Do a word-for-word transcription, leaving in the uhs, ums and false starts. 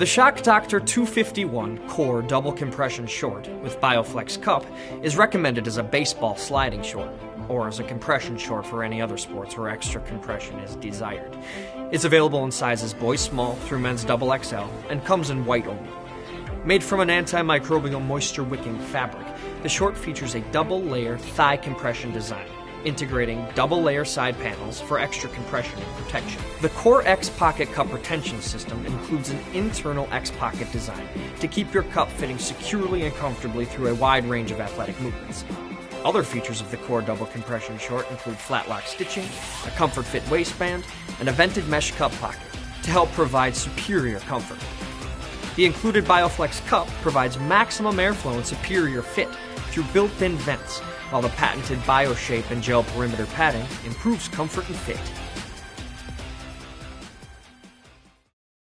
The Shock Doctor two fifty-one Core Double Compression Short with Bio-Flex Cup is recommended as a baseball sliding short, or as a compression short for any other sports where extra compression is desired. It's available in sizes boys small through men's double X L and comes in white only. Made from an antimicrobial moisture wicking fabric, the short features a double layer thigh compression design, integrating double layer side panels for extra compression and protection. The Core X Pocket Cup Retention System includes an internal X pocket design to keep your cup fitting securely and comfortably through a wide range of athletic movements. Other features of the Core Double Compression Short include flatlock stitching, a comfort fit waistband, and a vented mesh cup pocket to help provide superior comfort. The included Bio-Flex Cup provides maximum airflow and superior fit through built-in vents, while the patented Bio-Shape and gel perimeter padding improves comfort and fit.